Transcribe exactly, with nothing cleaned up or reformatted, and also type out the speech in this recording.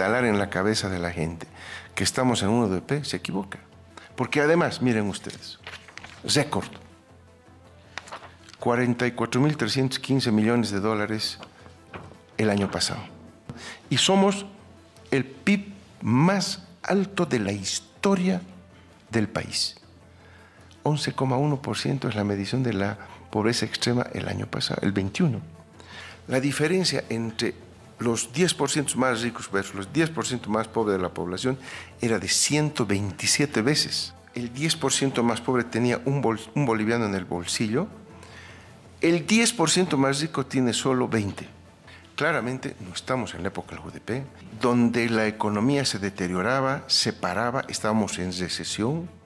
instalar en la cabeza de la gente que estamos en un U D P se equivoca. Porque además, miren ustedes, récord, cuarenta y cuatro mil trescientos quince millones de dólares el año pasado. Y somos el P I B más alto de la historia del país. once coma uno por ciento es la medición de la pobreza extrema el año pasado, el veintiuno. La diferencia entre los diez por ciento más ricos versus los diez por ciento más pobres de la población era de ciento veintisiete veces. El diez por ciento más pobre tenía un, bol, un boliviano en el bolsillo. El diez por ciento más rico tiene solo veinte. Claramente no estamos en la época del U D P, donde la economía se deterioraba, se paraba, estábamos en recesión.